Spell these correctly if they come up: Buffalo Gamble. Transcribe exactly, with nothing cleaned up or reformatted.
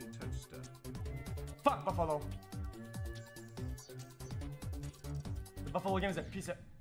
the toaster. Fuck Buffalo! The Buffalo game is a piece of